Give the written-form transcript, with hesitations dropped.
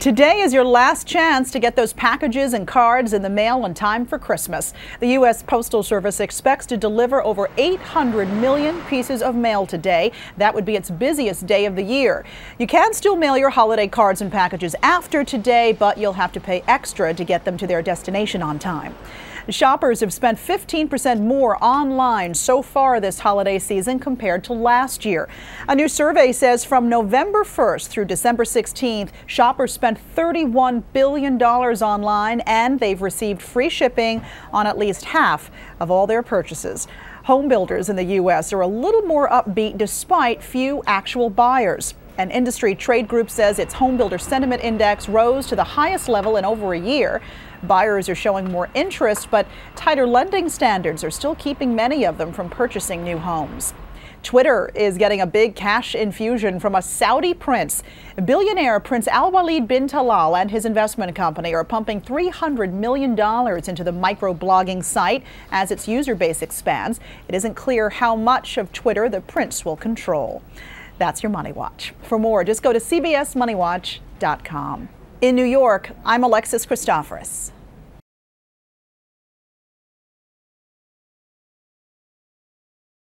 Today is your last chance to get those packages and cards in the mail in time for Christmas. The U.S. Postal Service expects to deliver over 800 million pieces of mail today. That would be its busiest day of the year. You can still mail your holiday cards and packages after today, but you'll have to pay extra to get them to their destination on time. Shoppers have spent 15% more online so far this holiday season compared to last year. A new survey says from November 1st through December 16th, shoppers spent $31 billion online, and they've received free shipping on at least half of all their purchases. Home builders in the U.S. are a little more upbeat despite few actual buyers. An industry trade group says its homebuilder sentiment index rose to the highest level in over a year. Buyers are showing more interest, but tighter lending standards are still keeping many of them from purchasing new homes. Twitter is getting a big cash infusion from a Saudi prince. Billionaire Prince Alwaleed bin Talal and his investment company are pumping $300 million into the microblogging site as its user base expands. It isn't clear how much of Twitter the prince will control. That's your Money Watch. For more, just go to cbsmoneywatch.com. In New York, I'm Alexis Christoforus.